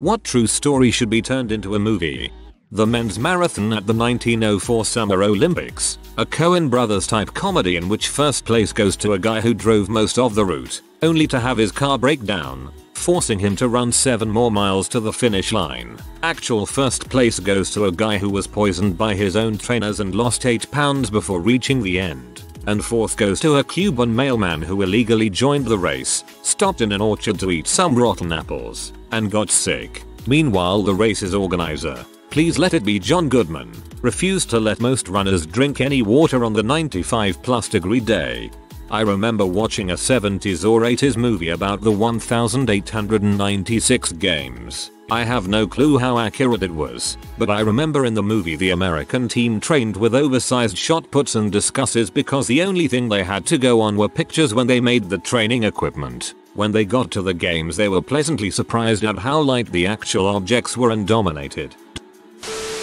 What true story should be turned into a movie? The men's marathon at the 1904 Summer Olympics, a Coen Brothers type comedy in which first place goes to a guy who drove most of the route, only to have his car break down, forcing him to run 7 more miles to the finish line. Actual first place goes to a guy who was poisoned by his own trainers and lost 8 pounds before reaching the end. And fourth goes to a Cuban mailman who illegally joined the race, stopped in an orchard to eat some rotten apples, and got sick. Meanwhile, the race's organizer, please let it be John Goodman, refused to let most runners drink any water on the 95-plus-degree day. I remember watching a 70s or 80s movie about the 1896 games. I have no clue how accurate it was, but I remember in the movie the American team trained with oversized shot puts and discusses because the only thing they had to go on were pictures when they made the training equipment. When they got to the games, they were pleasantly surprised at how light the actual objects were and dominated.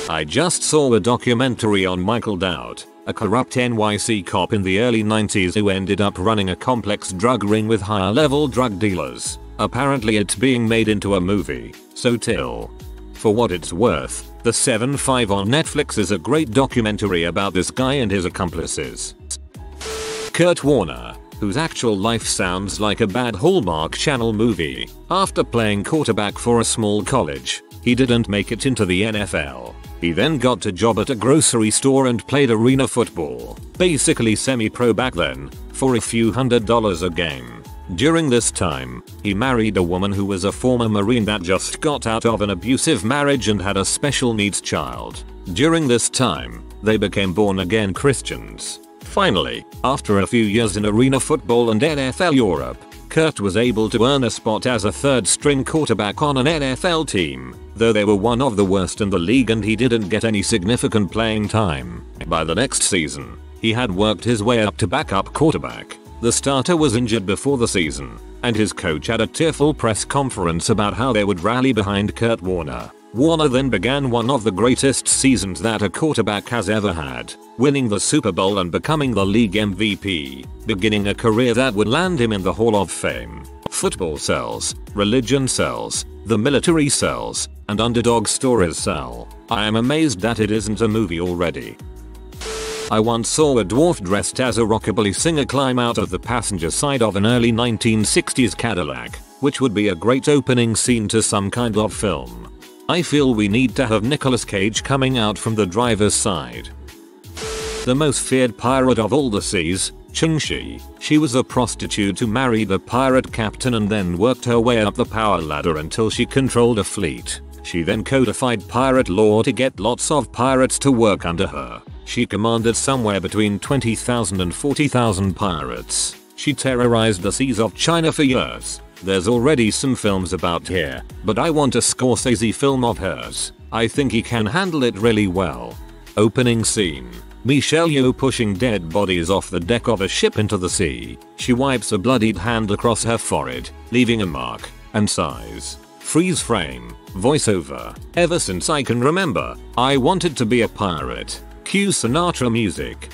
I just saw a documentary on Michael Dowd, a corrupt NYC cop in the early 90s who ended up running a complex drug ring with higher-level drug dealers. Apparently it's being made into a movie, so till. For what it's worth, The 7-5 on Netflix is a great documentary about this guy and his accomplices. Kurt Warner, whose actual life sounds like a bad Hallmark Channel movie. After playing quarterback for a small college, he didn't make it into the NFL. He then got a job at a grocery store and played arena football, basically semi-pro back then, for a few $100s a game. During this time, he married a woman who was a former Marine that just got out of an abusive marriage and had a special needs child. During this time, they became born-again Christians. Finally, after a few years in arena football and NFL Europe, Kurt was able to earn a spot as a third-string quarterback on an NFL team, though they were one of the worst in the league and he didn't get any significant playing time. By the next season, he had worked his way up to backup quarterback. The starter was injured before the season, and his coach had a tearful press conference about how they would rally behind Kurt Warner. Warner then began one of the greatest seasons that a quarterback has ever had, winning the Super Bowl and becoming the league MVP, beginning a career that would land him in the Hall of Fame. Football sells, religion sells, the military sells, and underdog stories sell. I am amazed that it isn't a movie already. I once saw a dwarf dressed as a rockabilly singer climb out of the passenger side of an early 1960s Cadillac, which would be a great opening scene to some kind of film. I feel we need to have Nicolas Cage coming out from the driver's side. The most feared pirate of all the seas, Ching Shih. She was a prostitute who married a pirate captain and then worked her way up the power ladder until she controlled a fleet. She then codified pirate law to get lots of pirates to work under her. She commanded somewhere between 20,000 and 40,000 pirates. She terrorized the seas of China for years. There's already some films about her, but I want a Scorsese film of hers. I think he can handle it really well. Opening scene. Michelle Yeoh pushing dead bodies off the deck of a ship into the sea. She wipes a bloodied hand across her forehead, leaving a mark, and sighs. Freeze frame. Voiceover. Ever since I can remember, I wanted to be a pirate. Cue Sinatra music.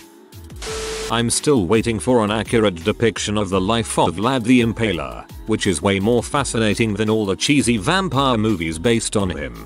I'm still waiting for an accurate depiction of the life of Vlad the Impaler, which is way more fascinating than all the cheesy vampire movies based on him.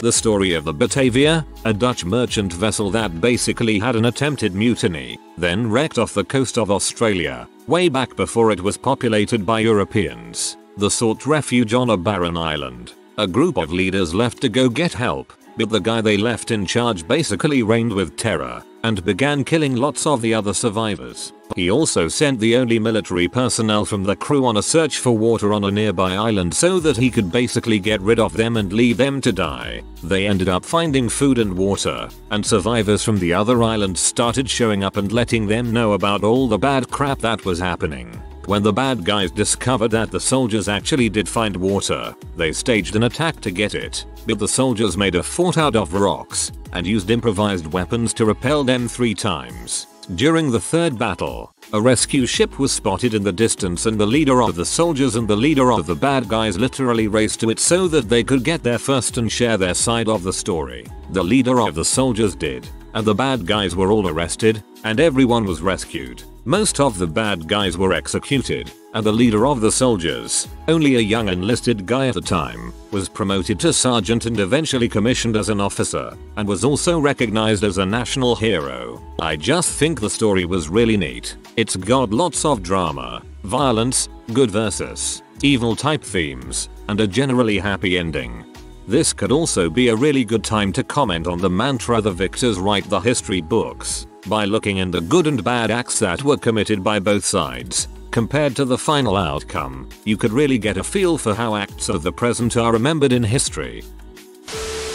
The story of the Batavia, a Dutch merchant vessel that basically had an attempted mutiny, then wrecked off the coast of Australia, way back before it was populated by Europeans. They sought refuge on a barren island. A group of leaders left to go get help, but the guy they left in charge basically reigned with terror and began killing lots of the other survivors. He also sent the only military personnel from the crew on a search for water on a nearby island so that he could basically get rid of them and leave them to die. They ended up finding food and water, and survivors from the other island started showing up and letting them know about all the bad crap that was happening. When the bad guys discovered that the soldiers actually did find water, they staged an attack to get it, but the soldiers made a fort out of rocks and used improvised weapons to repel them 3 times. During the third battle, a rescue ship was spotted in the distance and the leader of the soldiers and the leader of the bad guys literally raced to it so that they could get there first and share their side of the story. The leader of the soldiers did, and the bad guys were all arrested, and everyone was rescued. Most of the bad guys were executed, and the leader of the soldiers, only a young enlisted guy at the time, was promoted to sergeant and eventually commissioned as an officer, and was also recognized as a national hero. I just think the story was really neat. It's got lots of drama, violence, good versus evil type themes, and a generally happy ending. This could also be a really good time to comment on the mantra "the victors write the history books" by looking in the good and bad acts that were committed by both sides. Compared to the final outcome, you could really get a feel for how acts of the present are remembered in history.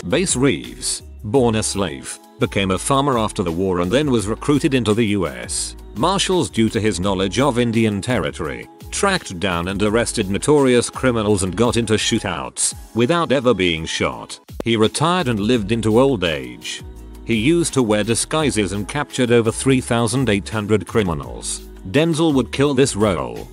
Bass Reeves, born a slave, became a farmer after the war and then was recruited into the US Marshals due to his knowledge of Indian territory, tracked down and arrested notorious criminals and got into shootouts without ever being shot. He retired and lived into old age. He used to wear disguises and captured over 3,800 criminals. Denzel would kill this role.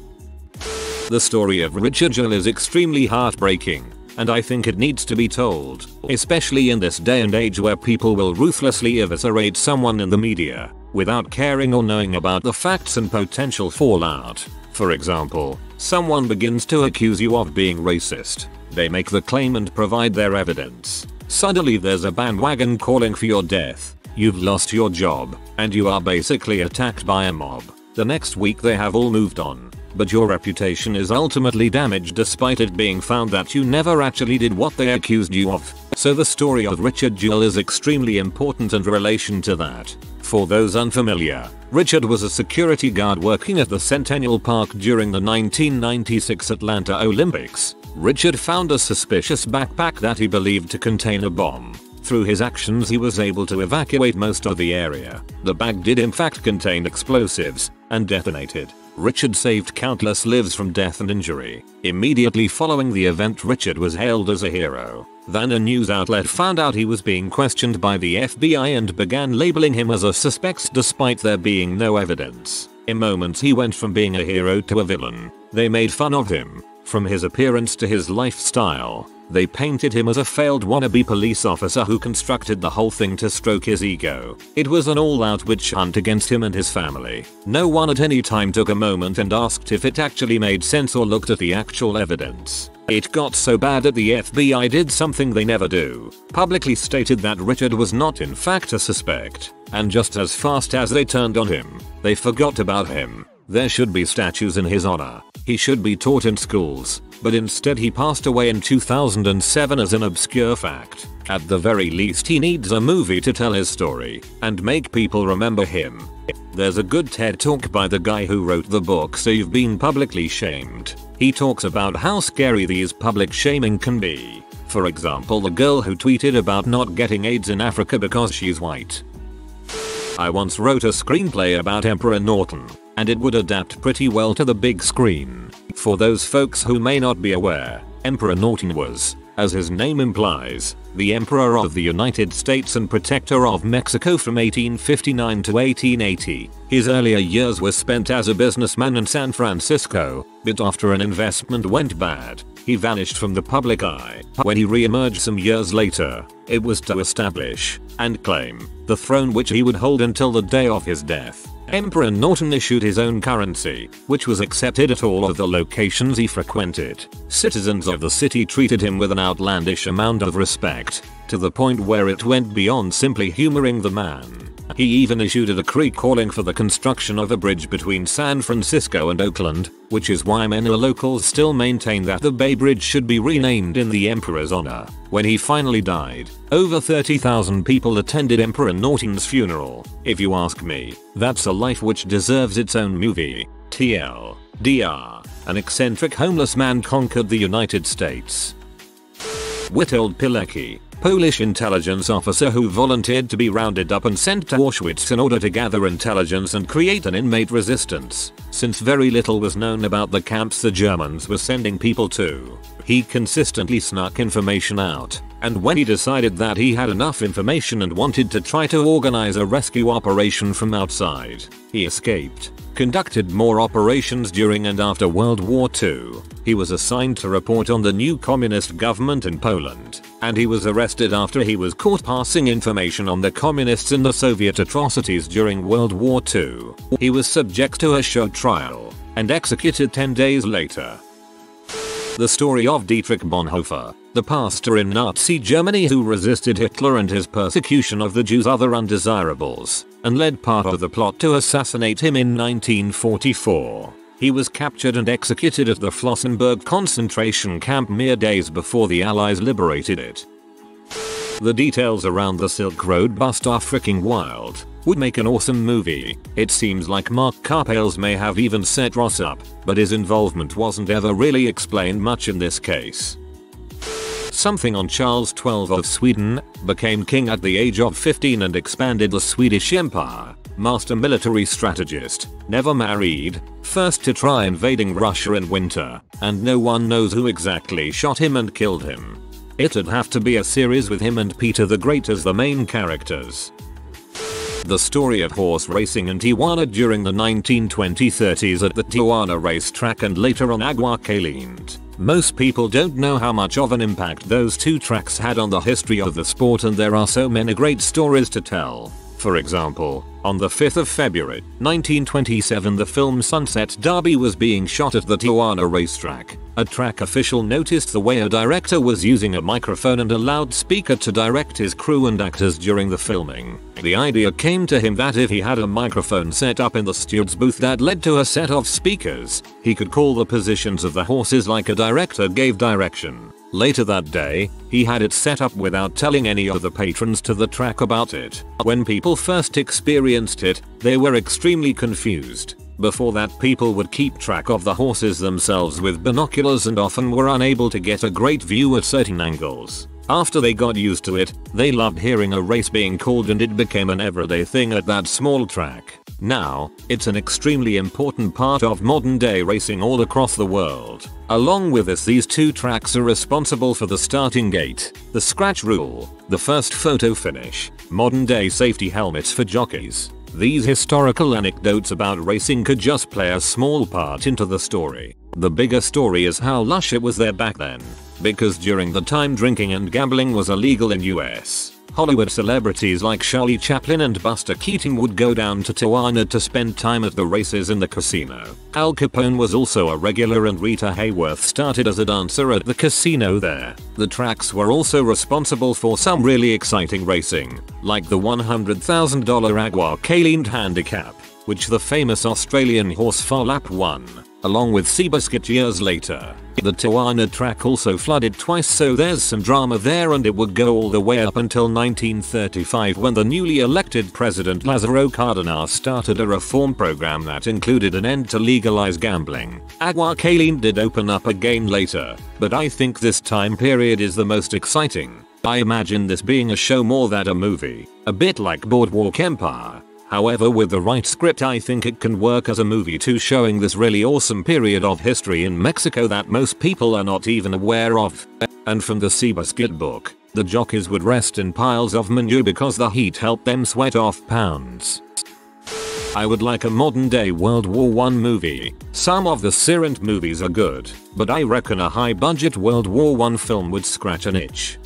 The story of Richard Jewell is extremely heartbreaking, and I think it needs to be told, especially in this day and age where people will ruthlessly eviscerate someone in the media without caring or knowing about the facts and potential fallout. For example, someone begins to accuse you of being racist. They make the claim and provide their evidence. Suddenly there's a bandwagon calling for your death. You've lost your job, and you are basically attacked by a mob. The next week they have all moved on, but your reputation is ultimately damaged despite it being found that you never actually did what they accused you of. So the story of Richard Jewell is extremely important in relation to that. For those unfamiliar, Richard was a security guard working at the Centennial Park during the 1996 Atlanta Olympics. Richard found a suspicious backpack that he believed to contain a bomb. Through his actions he was able to evacuate most of the area. The bag did in fact contain explosives, and detonated. Richard saved countless lives from death and injury. Immediately following the event, Richard was hailed as a hero. Then a news outlet found out he was being questioned by the FBI and began labeling him as a suspect despite there being no evidence. In moments he went from being a hero to a villain. They made fun of him, from his appearance to his lifestyle. They painted him as a failed wannabe police officer who constructed the whole thing to stroke his ego. It was an all-out witch hunt against him and his family. No one at any time took a moment and asked if it actually made sense or looked at the actual evidence. It got so bad that the FBI did something they never do. Publicly stated that Richard was not in fact a suspect. And just as fast as they turned on him, they forgot about him. There should be statues in his honor. He should be taught in schools, but instead he passed away in 2007 as an obscure fact. At the very least he needs a movie to tell his story, and make people remember him. There's a good TED talk by the guy who wrote the book So You've Been Publicly Shamed. He talks about how scary these public shaming can be. For example, the girl who tweeted about not getting AIDS in Africa because she's white. I once wrote a screenplay about Emperor Norton, and it would adapt pretty well to the big screen. For those folks who may not be aware, Emperor Norton was, as his name implies, the Emperor of the United States and Protector of Mexico from 1859 to 1880. His earlier years were spent as a businessman in San Francisco, but after an investment went bad, he vanished from the public eye. When he re-emerged some years later, it was to establish and claim the throne which he would hold until the day of his death. Emperor Norton issued his own currency, which was accepted at all of the locations he frequented. Citizens of the city treated him with an outlandish amount of respect, to the point where it went beyond simply humoring the man. He even issued a decree calling for the construction of a bridge between San Francisco and Oakland, which is why many locals still maintain that the Bay Bridge should be renamed in the Emperor's honor. When he finally died, over 30,000 people attended Emperor Norton's funeral. If you ask me, that's a life which deserves its own movie. TL. Dr. An eccentric homeless man conquered the United States. Witold Pilecki, Polish intelligence officer who volunteered to be rounded up and sent to Auschwitz in order to gather intelligence and create an inmate resistance. Since very little was known about the camps the Germans were sending people to, he consistently snuck information out, and when he decided that he had enough information and wanted to try to organize a rescue operation from outside, he escaped. Conducted more operations during and after World War II. He was assigned to report on the new communist government in Poland, and he was arrested after he was caught passing information on the communists and the Soviet atrocities during World War II. He was subject to a show trial, and executed 10 days later. The story of Dietrich Bonhoeffer, the pastor in Nazi Germany who resisted Hitler and his persecution of the Jews' other undesirables, and led part of the plot to assassinate him in 1944. He was captured and executed at the Flossenbürg concentration camp mere days before the Allies liberated it. The details around the Silk Road bust are freaking wild. Would make an awesome movie. It seems like Mark Karpeles may have even set Ross up, but his involvement wasn't ever really explained much in this case. Something on Charles XII of Sweden, became king at the age of 15 and expanded the Swedish Empire, master military strategist, never married, first to try invading Russia in winter, and no one knows who exactly shot him and killed him. It'd have to be a series with him and Peter the Great as the main characters. The story of horse racing in Tijuana during the 1920s-30s at the Tijuana racetrack and later on Agua Caliente. Most people don't know how much of an impact those two tracks had on the history of the sport, and there are so many great stories to tell. For example, on the 5th of February, 1927, the film Sunset Derby was being shot at the Tijuana racetrack. A track official noticed the way a director was using a microphone and a loudspeaker to direct his crew and actors during the filming. The idea came to him that if he had a microphone set up in the steward's booth that led to a set of speakers, he could call the positions of the horses like a director gave direction. Later that day, he had it set up without telling any of the patrons to the track about it. When people first experienced it, they were extremely confused. Before that, people would keep track of the horses themselves with binoculars and often were unable to get a great view at certain angles. After they got used to it, they loved hearing a race being called, and it became an everyday thing at that small track. Now, it's an extremely important part of modern day racing all across the world. Along with this, these two tracks are responsible for the starting gate, the scratch rule, the first photo finish, modern day safety helmets for jockeys. These historical anecdotes about racing could just play a small part into the story. The bigger story is how lush it was there back then. Because during the time drinking and gambling was illegal in US. Hollywood celebrities like Charlie Chaplin and Buster Keaton would go down to Tijuana to spend time at the races in the casino. Al Capone was also a regular, and Rita Hayworth started as a dancer at the casino there. The tracks were also responsible for some really exciting racing, like the $100,000 Agua Caliente handicap, which the famous Australian horse Farlap won, along with Seabiscuit years later. The Tijuana track also flooded twice, so there's some drama there, and it would go all the way up until 1935 when the newly elected president Lázaro Cárdenas started a reform program that included an end to legalize gambling. Agua Caliente did open up again later, but I think this time period is the most exciting. I imagine this being a show more than a movie, a bit like Boardwalk Empire. However, with the right script, I think it can work as a movie too, showing this really awesome period of history in Mexico that most people are not even aware of. And from the Seabiscuit book, the jockeys would rest in piles of manure because the heat helped them sweat off pounds. I would like a modern day World War I movie. Some of the Sirent movies are good, but I reckon a high budget World War I film would scratch an itch.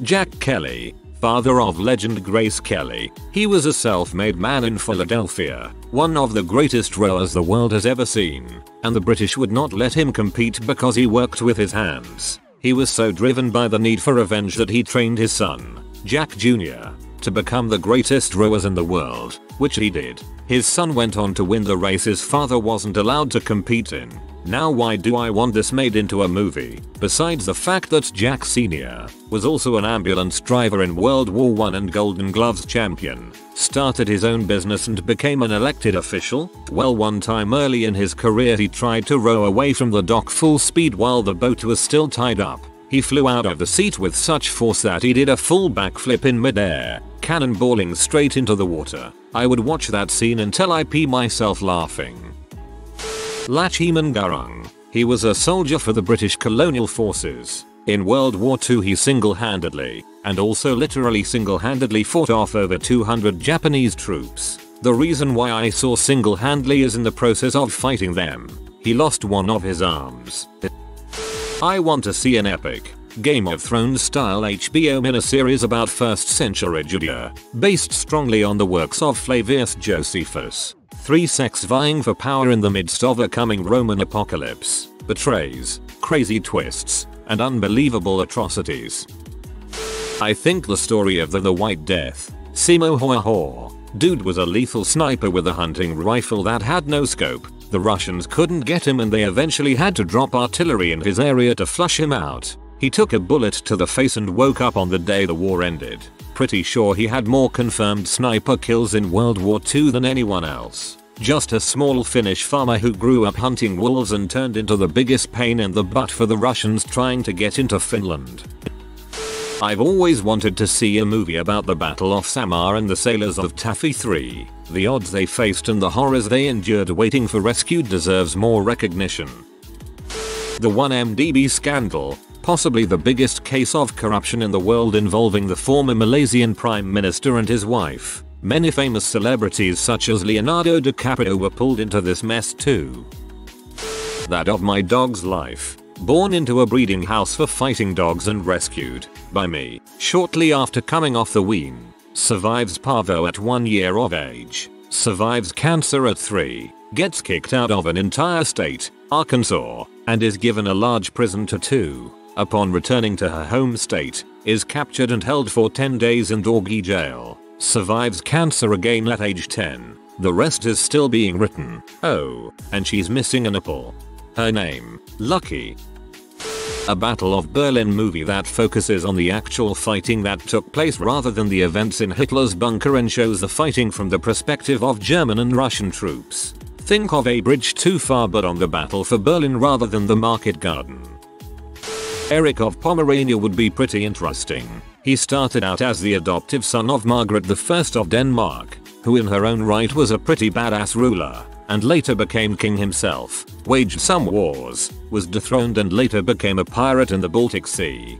Jack Kelly, father of legend Grace Kelly. He was a self-made man in Philadelphia, one of the greatest rowers the world has ever seen, and the British would not let him compete because he worked with his hands. He was so driven by the need for revenge that he trained his son, Jack Jr., to become the greatest rowers in the world, which he did. His son went on to win the race his father wasn't allowed to compete in. Now, why do I want this made into a movie? Besides the fact that Jack Sr. was also an ambulance driver in World War I and Golden Gloves champion, started his own business and became an elected official. Well, one time early in his career he tried to row away from the dock full speed while the boat was still tied up. He flew out of the seat with such force that he did a full backflip in midair, cannonballing straight into the water. I would watch that scene until I pee myself laughing. Lachiman Garang. He was a soldier for the British colonial forces. In World War II he single-handedly, and also literally single-handedly, fought off over 200 Japanese troops. The reason why I saw single-handedly is in the process of fighting them, he lost one of his arms. I want to see an epic, Game of Thrones style HBO miniseries about 1st century Judea, based strongly on the works of Flavius Josephus. three sects vying for power in the midst of a coming Roman apocalypse, betrays, crazy twists, and unbelievable atrocities. I think the story of the White Death, Simo Hoaho, dude was a lethal sniper with a hunting rifle that had no scope. The Russians couldn't get him and they eventually had to drop artillery in his area to flush him out. He took a bullet to the face and woke up on the day the war ended. Pretty sure he had more confirmed sniper kills in World War II than anyone else. Just a small Finnish farmer who grew up hunting wolves and turned into the biggest pain in the butt for the Russians trying to get into Finland. I've always wanted to see a movie about the Battle of Samar and the sailors of Taffy 3. The odds they faced and the horrors they endured waiting for rescue deserves more recognition. The 1MDB scandal, possibly the biggest case of corruption in the world involving the former Malaysian Prime Minister and his wife. Many famous celebrities such as Leonardo DiCaprio were pulled into this mess too. That of my dog's life. Born into a breeding house for fighting dogs and rescued by me shortly after coming off the wean. Survives parvo at 1 year of age. Survives cancer at 3. Gets kicked out of an entire state, Arkansas, and is given a large prison to 2. Upon returning to her home state, is captured and held for 10 days in doggy jail. Survives cancer again at age 10. The rest is still being written. Oh, and she's missing a nipple. Her name, Lucky. A Battle of Berlin movie that focuses on the actual fighting that took place rather than the events in Hitler's bunker and shows the fighting from the perspective of German and Russian troops. Think of A Bridge Too Far but on the battle for Berlin rather than the market garden. Eric of Pomerania would be pretty interesting. He started out as the adoptive son of Margaret I of Denmark, who in her own right was a pretty badass ruler, and later became king himself, waged some wars, was dethroned and later became a pirate in the Baltic Sea.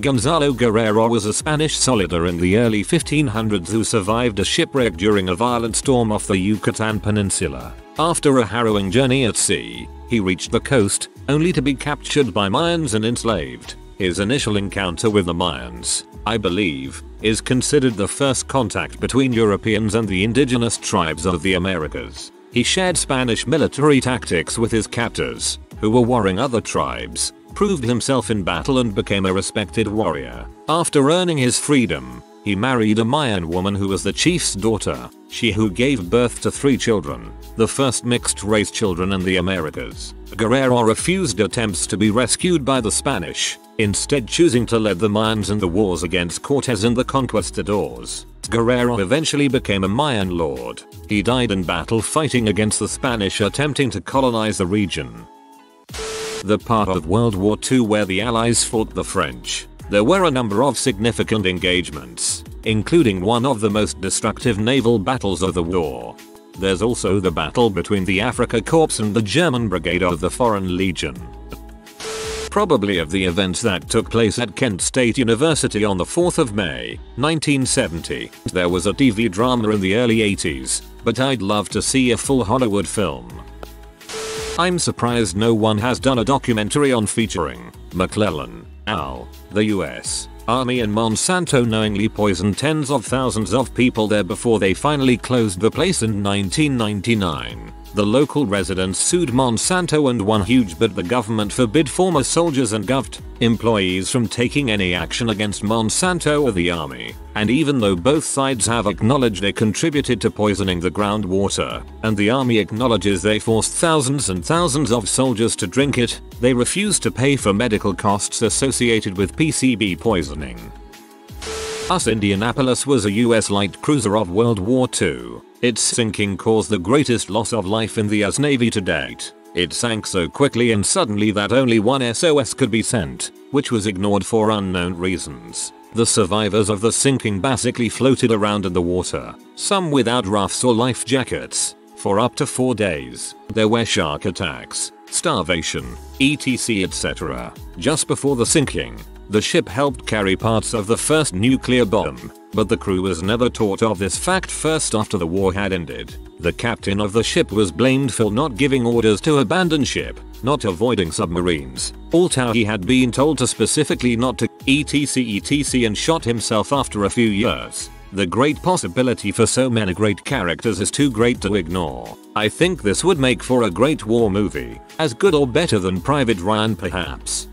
Gonzalo Guerrero was a Spanish soldier in the early 1500s who survived a shipwreck during a violent storm off the Yucatan Peninsula. After a harrowing journey at sea, he reached the coast, only to be captured by Mayans and enslaved. His initial encounter with the Mayans, I believe, is considered the first contact between Europeans and the indigenous tribes of the Americas. He shared Spanish military tactics with his captors, who were warring other tribes, proved himself in battle and became a respected warrior. After earning his freedom, he married a Mayan woman who was the chief's daughter, she who gave birth to 3 children, the first mixed-race children in the Americas. Guerrero refused attempts to be rescued by the Spanish, instead choosing to lead the Mayans in the wars against Cortes and the conquistadors. Guerrero eventually became a Mayan lord. He died in battle fighting against the Spanish attempting to colonize the region. The part of World War II where the Allies fought the French. There were a number of significant engagements, including one of the most destructive naval battles of the war. There's also the battle between the Afrika Korps and the German Brigade of the Foreign Legion. Probably of the events that took place at Kent State University on the 4th of May, 1970. There was a TV drama in the early 80s, but I'd love to see a full Hollywood film. I'm surprised no one has done a documentary on featuring McClellan, Al, the US Army and Monsanto knowingly poisoned tens of thousands of people there before they finally closed the place in 1999. The local residents sued Monsanto and won huge, but the government forbid former soldiers and Gov't employees from taking any action against Monsanto or the army. And even though both sides have acknowledged they contributed to poisoning the groundwater, and the army acknowledges they forced thousands and thousands of soldiers to drink it, they refuse to pay for medical costs associated with PCB poisoning. US Indianapolis was a US light cruiser of World War II. Its sinking caused the greatest loss of life in the US Navy to date. It sank so quickly and suddenly that only one SOS could be sent, which was ignored for unknown reasons. The survivors of the sinking basically floated around in the water, some without rafts or life jackets, for up to 4 days. There were shark attacks, starvation, etc., etc. Just before the sinking, the ship helped carry parts of the first nuclear bomb, but the crew was never taught of this fact first after the war had ended. The captain of the ship was blamed for not giving orders to abandon ship, not avoiding submarines, although he had been told to specifically not to, etc., etc., and shot himself after a few years. The great possibility for so many great characters is too great to ignore. I think this would make for a great war movie, as good or better than Private Ryan perhaps.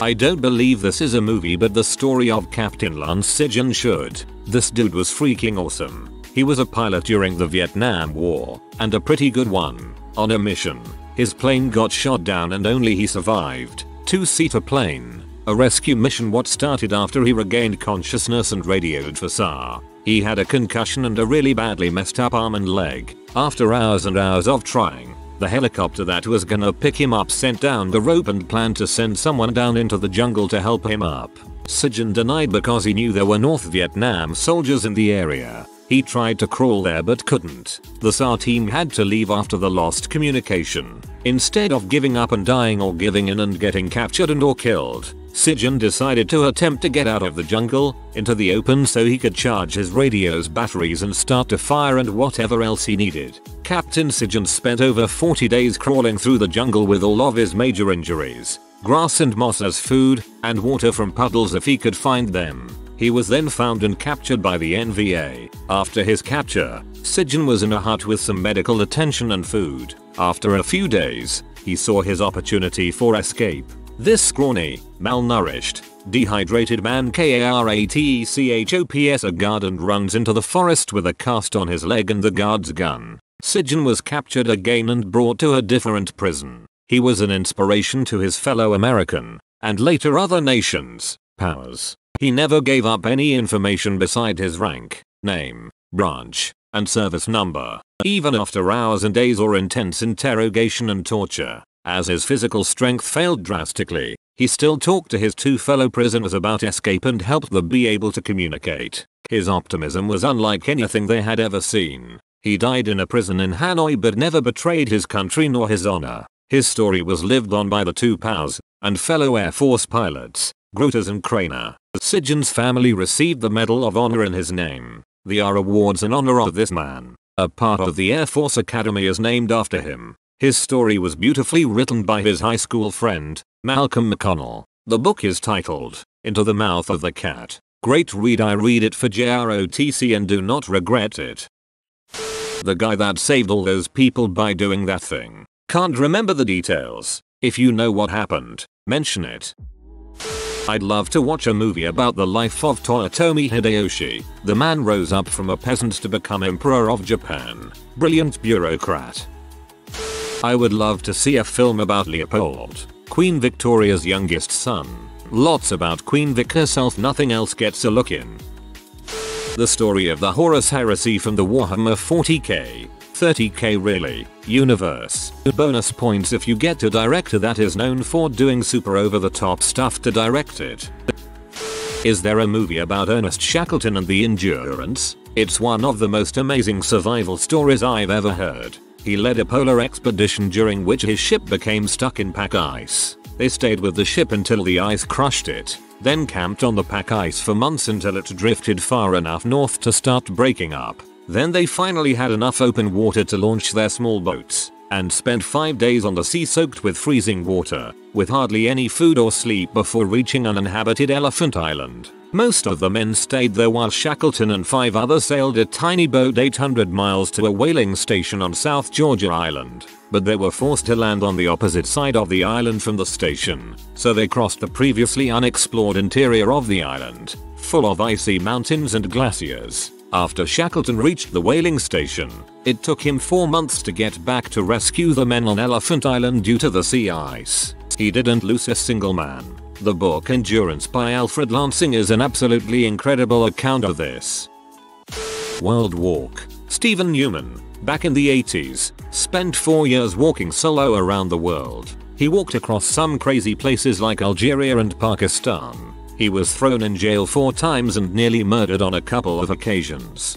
I don't believe this is a movie, but the story of Captain Lance Sijan should. This dude was freaking awesome. He was a pilot during the Vietnam War, and a pretty good one. On a mission, his plane got shot down and only he survived. Two-seater plane. A rescue mission what started after he regained consciousness and radioed for SAR. He had a concussion and a really badly messed up arm and leg. After hours and hours of trying, the helicopter that was gonna pick him up sent down the rope and planned to send someone down into the jungle to help him up. Sijan denied because he knew there were North Vietnam soldiers in the area. He tried to crawl there but couldn't. The SAR team had to leave after the lost communication. Instead of giving up and dying or giving in and getting captured and or killed, Sijan decided to attempt to get out of the jungle, into the open so he could charge his radio's batteries and start to fire and whatever else he needed. Captain Sijan spent over 40 days crawling through the jungle with all of his major injuries, grass and moss as food, and water from puddles if he could find them. He was then found and captured by the NVA. After his capture, Sijan was in a hut with some medical attention and food. After a few days, he saw his opportunity for escape. This scrawny, malnourished, dehydrated man karate chops a guard and runs into the forest with a cast on his leg and the guard's gun. Sijan was captured again and brought to a different prison. He was an inspiration to his fellow American, and later other nations, powers. He never gave up any information beside his rank, name, branch, and service number, even after hours and days or intense interrogation and torture. As his physical strength failed drastically, he still talked to his two fellow prisoners about escape and helped them be able to communicate. His optimism was unlike anything they had ever seen. He died in a prison in Hanoi but never betrayed his country nor his honor. His story was lived on by the two POWs, and fellow Air Force pilots, Groters and Craner. Sijan's family received the Medal of Honor in his name. The R Awards in honor of this man. A part of the Air Force Academy is named after him. His story was beautifully written by his high school friend, Malcolm McConnell. The book is titled, Into the Mouth of the Cat. Great read. I read it for JROTC and do not regret it. The guy that saved all those people by doing that thing. Can't remember the details. If you know what happened, mention it. I'd love to watch a movie about the life of Toyotomi Hideyoshi. The man rose up from a peasant to become Emperor of Japan. Brilliant bureaucrat. I would love to see a film about Leopold, Queen Victoria's youngest son. Lots about Queen Vic herself, nothing else gets a look in. The story of the Horus Heresy from the Warhammer 40k, 30k really, universe. Bonus points if you get a director that is known for doing super over the top stuff to direct it. Is there a movie about Ernest Shackleton and the Endurance? It's one of the most amazing survival stories I've ever heard. He led a polar expedition during which his ship became stuck in pack ice. They stayed with the ship until the ice crushed it, then camped on the pack ice for months until it drifted far enough north to start breaking up. Then they finally had enough open water to launch their small boats, and spent 5 days on the sea soaked with freezing water, with hardly any food or sleep before reaching an uninhabited Elephant Island. Most of the men stayed there while Shackleton and 5 others sailed a tiny boat 800 miles to a whaling station on South Georgia Island, but they were forced to land on the opposite side of the island from the station, so they crossed the previously unexplored interior of the island, full of icy mountains and glaciers. After Shackleton reached the whaling station, it took him 4 months to get back to rescue the men on Elephant Island due to the sea ice. He didn't lose a single man. The book Endurance by Alfred Lansing is an absolutely incredible account of this. World Walk. Stephen Newman, back in the 80s, spent 4 years walking solo around the world. He walked across some crazy places like Algeria and Pakistan. He was thrown in jail 4 times and nearly murdered on a couple of occasions.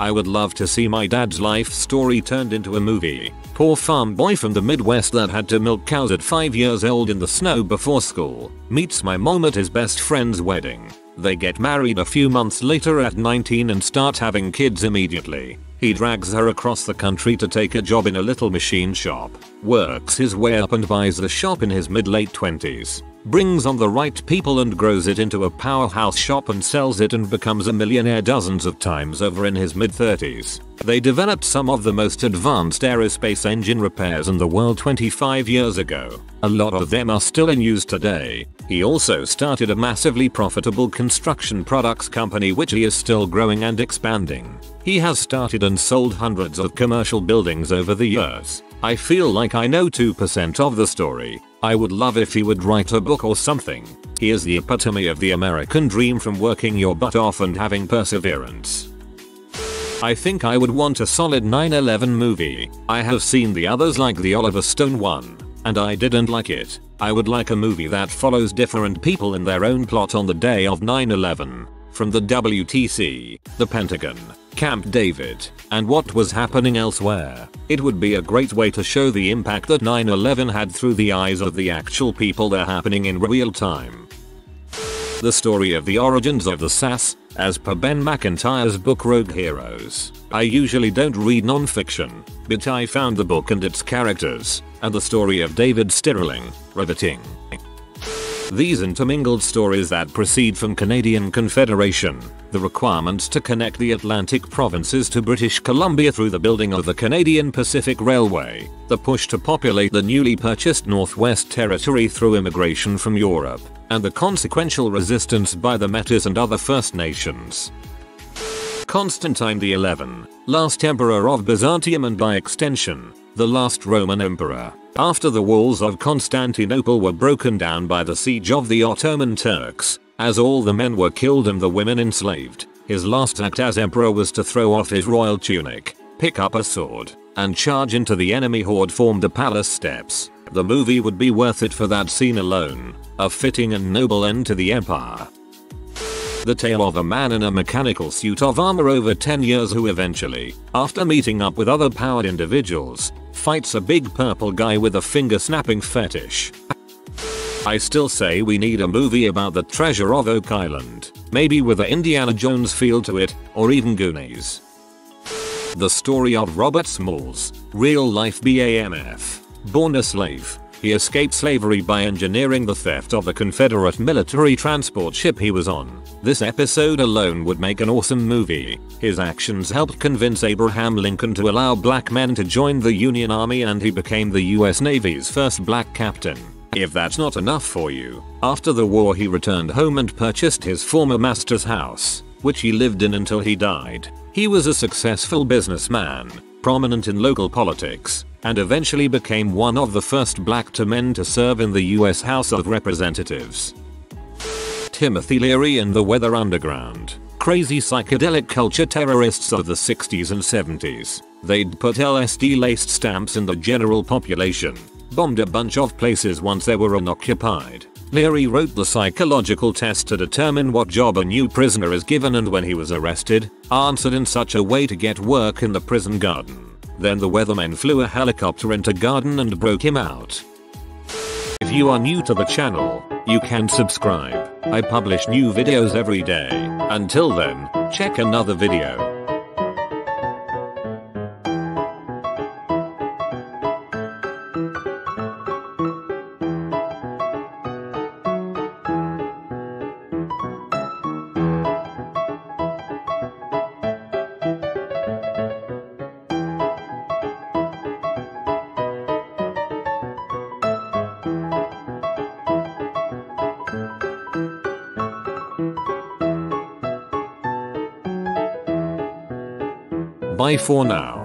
I would love to see my dad's life story turned into a movie. Poor farm boy from the Midwest that had to milk cows at 5 years old in the snow before school, meets my mom at his best friend's wedding. They get married a few months later at 19 and start having kids immediately. He drags her across the country to take a job in a little machine shop, works his way up and buys the shop in his mid-late 20s. brings on the right people and grows it into a powerhouse shop and sells it and becomes a millionaire dozens of times over in his mid-30s. They developed some of the most advanced aerospace engine repairs in the world 25 years ago. A lot of them are still in use today. He also started a massively profitable construction products company which he is still growing and expanding. He has started and sold hundreds of commercial buildings over the years. I feel like I know 2% of the story. I would love if he would write a book or something. He is the epitome of the American dream, from working your butt off and having perseverance. I think I would want a solid 9/11 movie. I have seen the others like the Oliver Stone one, and I didn't like it. I would like a movie that follows different people in their own plot on the day of 9/11. From the WTC, the Pentagon, Camp David, and what was happening elsewhere. It would be a great way to show the impact that 9/11 had through the eyes of the actual people there, happening in real time. The story of the origins of the SAS, as per Ben McIntyre's book Rogue Heroes. I usually don't read non-fiction, but I found the book and its characters, and the story of David Stirling, riveting. These intermingled stories that proceed from Canadian Confederation, the requirements to connect the Atlantic provinces to British Columbia through the building of the Canadian Pacific Railway, the push to populate the newly purchased Northwest Territory through immigration from Europe, and the consequential resistance by the Métis and other First Nations. Constantine XI, last emperor of Byzantium and by extension, the last Roman emperor. After the walls of Constantinople were broken down by the siege of the Ottoman Turks, as all the men were killed and the women enslaved, his last act as emperor was to throw off his royal tunic, pick up a sword, and charge into the enemy horde formed the palace steps. The movie would be worth it for that scene alone, a fitting and noble end to the empire. The tale of a man in a mechanical suit of armor over 10 years who eventually, after meeting up with other powered individuals, fights a big purple guy with a finger-snapping fetish. I still say we need a movie about the treasure of Oak Island, maybe with an Indiana Jones feel to it, or even Goonies. The story of Robert Smalls, real-life BAMF. Born a slave, he escaped slavery by engineering the theft of the Confederate military transport ship he was on. This episode alone would make an awesome movie. His actions helped convince Abraham Lincoln to allow black men to join the Union Army, and he became the US Navy's first black captain. If that's not enough for you, after the war he returned home and purchased his former master's house, which he lived in until he died. He was a successful businessman, prominent in local politics, and eventually became one of the first black men to serve in the US House of Representatives. Timothy Leary and the Weather Underground. Crazy psychedelic culture terrorists of the 60s and 70s. They'd put LSD-laced stamps in the general population, bombed a bunch of places once they were unoccupied. Leary wrote the psychological test to determine what job a new prisoner is given, and when he was arrested, answered in such a way to get work in the prison garden. Then the weathermen flew a helicopter into garden and broke him out. If you are new to the channel, you can subscribe. I publish new videos every day. Until then, check another video. Bye for now.